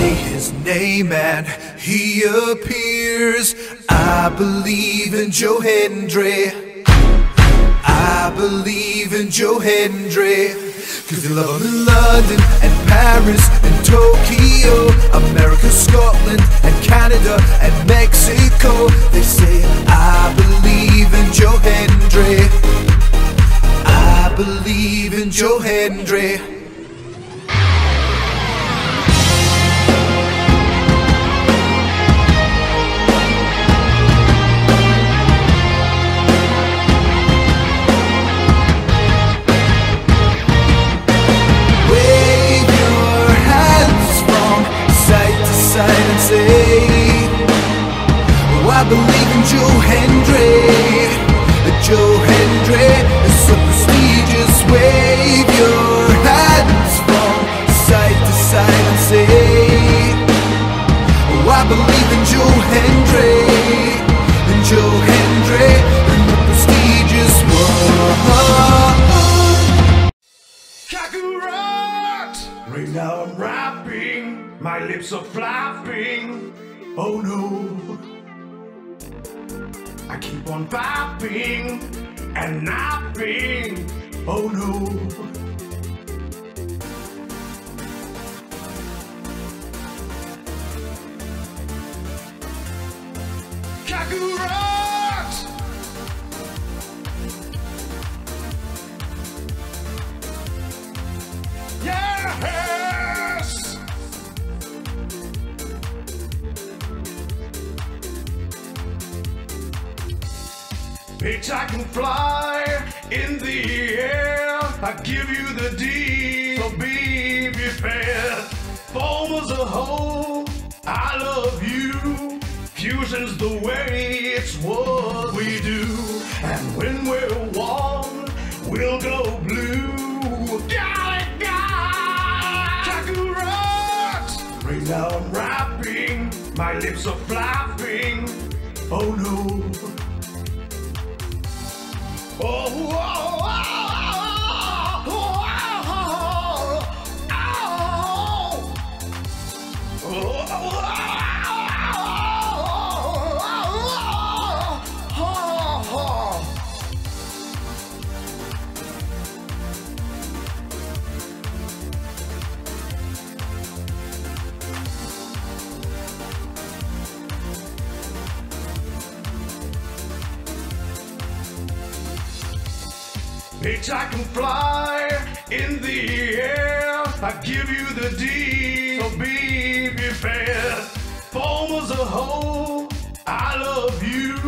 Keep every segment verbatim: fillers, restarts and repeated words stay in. say his name and he appears. I believe in Joe Hendry. I believe in Joe Hendry. Cause they love him in London and Paris and Tokyo, America, Scotland and Canada and Mexico. They say I believe in Joe Hendry. I believe in Joe Hendry. I believe in Joe Hendry. Joe Hendry is so prestigious. Wave your hands from side to side and say, oh, I believe in Joe Hendry. And Joe Hendry and the prestigious one. Kakarot! Right now I'm rapping, my lips are flapping. Oh no, I keep on popping and napping. Oh no. Kakarot! Yes! Bitch, I can fly in the air. I give you the D, so be prepared. Foam as a whole, I love you. Fusion's the way, it's what we do. And when we're one, we'll go blue. Got it, got it. Kakarot! Right now I'm rapping, my lips are flapping. Oh no. Oh, oh, oh, oh, oh, oh, oh, oh. Bitch, I can fly in the air. I give you the D, so be prepared. Foam as a whole, I love you.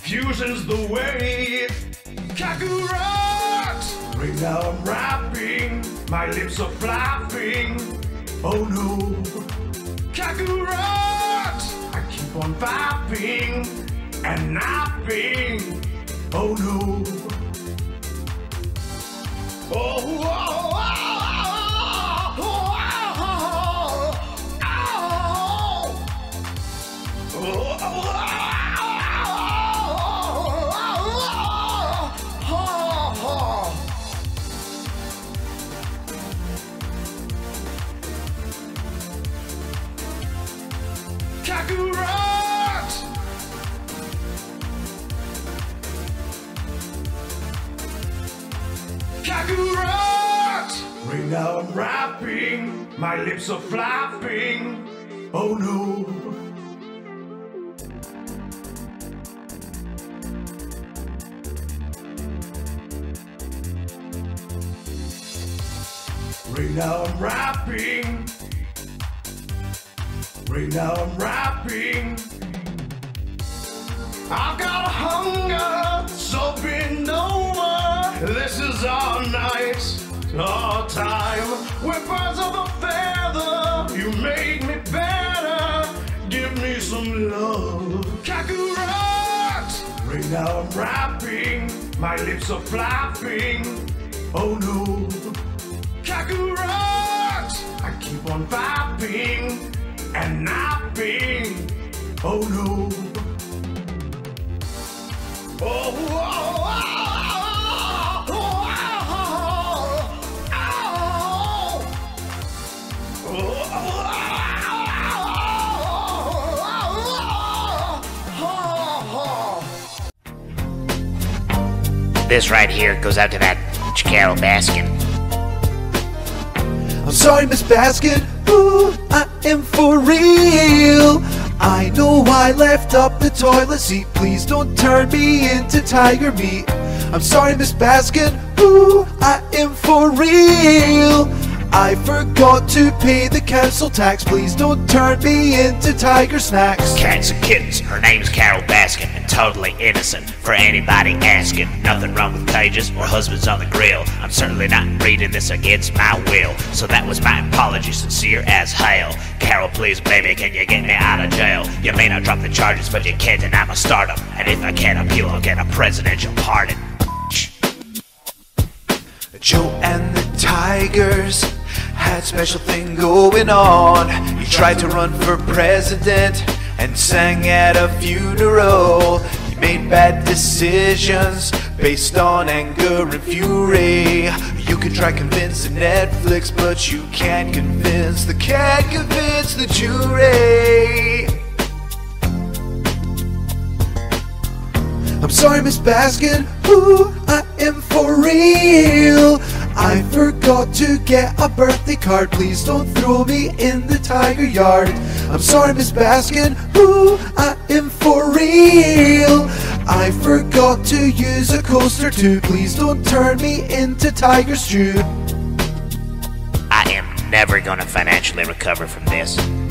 Fusion's the way. Kakarot! Right now I'm rapping, my lips are flapping. Oh no. Kakarot! I keep on fapping and napping. Oh no. Oh, oh, oh, oh, oh, oh, oh, oh. Right now I'm rapping, my lips are flapping. Oh no. Right now I'm rapping. Right now I'm rapping. I've got a hunger, so bend over. This is our night, our time. We're birds of a feather. You make me better. Give me some love. Kakarot! Right now I'm rapping, my lips are flapping. Oh no. Kakarot! I keep on fapping and napping. Oh no. Oh, oh, oh, oh. Oh, oh, oh, oh. This right here goes out to that Carole Baskin. I'm sorry, Miss Baskin. Ooh, I am for real. I know I left up the toilet seat. Please don't turn me into tiger meat. I'm sorry, Miss Baskin. Ooh, I am for real. I forgot to pay the council tax. Please don't turn me into tiger snacks. Cats and kittens, her name's Carole Baskin, and totally innocent for anybody asking. Nothing wrong with cages or husbands on the grill. I'm certainly not reading this against my will, so that was my apology, sincere as hell. Carole, please, baby, can you get me out of jail? You may not drop the charges, but you can't deny my stardom. And if I can't appeal, I'll get a presidential pardon. Joe and the Tigers had special thing going on. You tried to run for president and sang at a funeral. You made bad decisions based on anger and fury. You can try convincing Netflix, but you can't convince the can't convince the jury. I'm sorry, Miss Baskin. Ooh, I am for real. I forgot to get a birthday card. Please don't throw me in the tiger yard. I'm sorry, Miss Baskin. Ooh, I am for real. I forgot to use a coaster too. Please don't turn me into tiger stew. I am never gonna financially recover from this.